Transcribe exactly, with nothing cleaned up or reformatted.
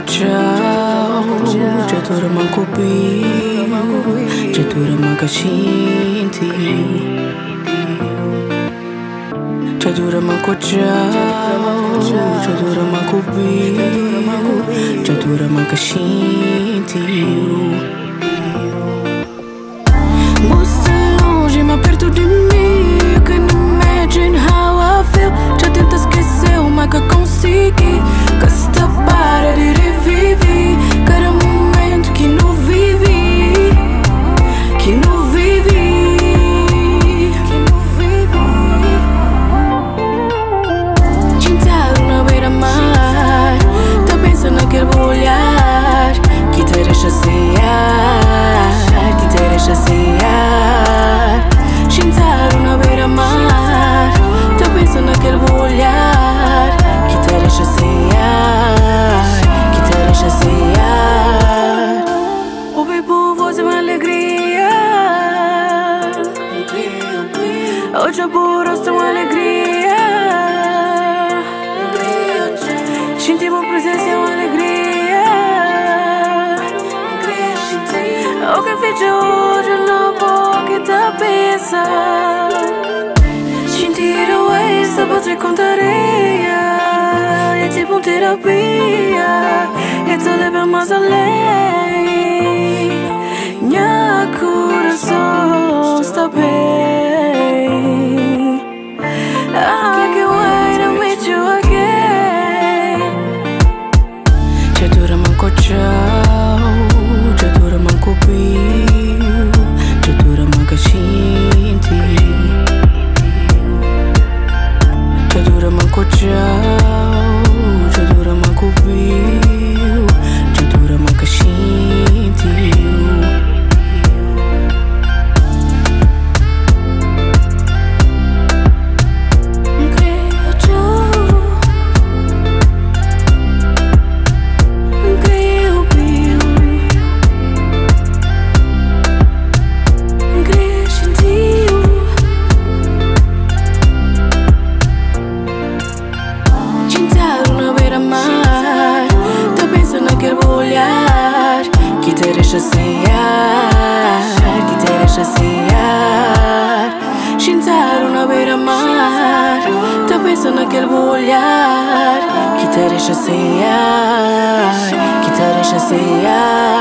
jauh, jatuh remang kopi, jatuh remang kacinti. Jatuh remang jauh, jatuh remang kopi, jatuh remang kacinti. Mostly longe, mas perto de mim. I can imagine how I feel. Já tenta esquecer, mas que consegui. Que esta para de reviver cada momento que não vivi, que não vivi, que não vivi. Sentado na beira-mar, tá pensando naquele bom olhar que te deixa cear, que te deixa cear. Sentado na beira-mar, tá pensando naquele bom olhar que te deixa cear, que te deixa cear. O bem por voz é uma alegria. Hoje por rosto é uma alegria. Sentimos a presença é uma alegria. O que fiz hoje não pode te pensar. Sentir o êxtase para te contaria. É tipo terapia, é te levar mais além. Minha coração está bem. I can't wait to meet you again. Já dura manco tchau, já dura manco piu, já dura manca xinti. Já dura manco tchau. Viu, já dura uma caixinha. Olhar que te deixa sonhar, que te deixa sonhar.